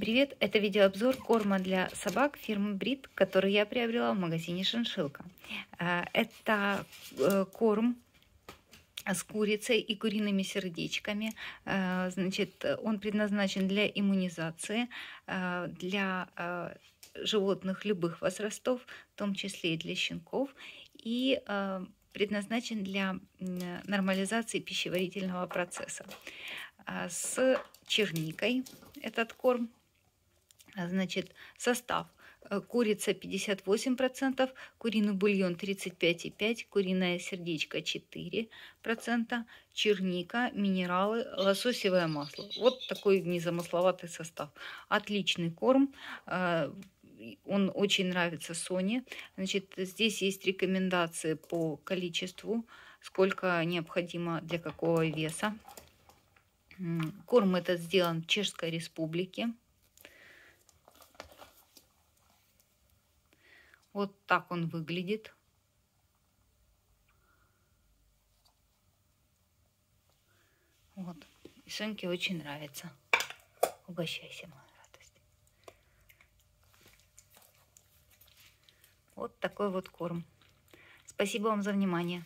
Привет! Это видеообзор корма для собак фирмы Брит, который я приобрела в магазине Шиншилла. Это корм с курицей и куриными сердечками. Значит, он предназначен для иммунизации, для животных любых возрастов, в том числе и для щенков, и предназначен для нормализации пищеварительного процесса. С черникой этот корм. Значит, состав: курица 58%, куриный бульон 35,5%, куриное сердечко 4%, черника, минералы, лососевое масло. Вот такой незамысловатый состав. Отличный корм. Он очень нравится Соне. Значит, здесь есть рекомендации по количеству, сколько необходимо для какого веса. Корм этот сделан в Чешской Республике. Вот так он выглядит. Вот. И Соньке очень нравится. Угощайся, моя радость. Вот такой вот корм. Спасибо вам за внимание.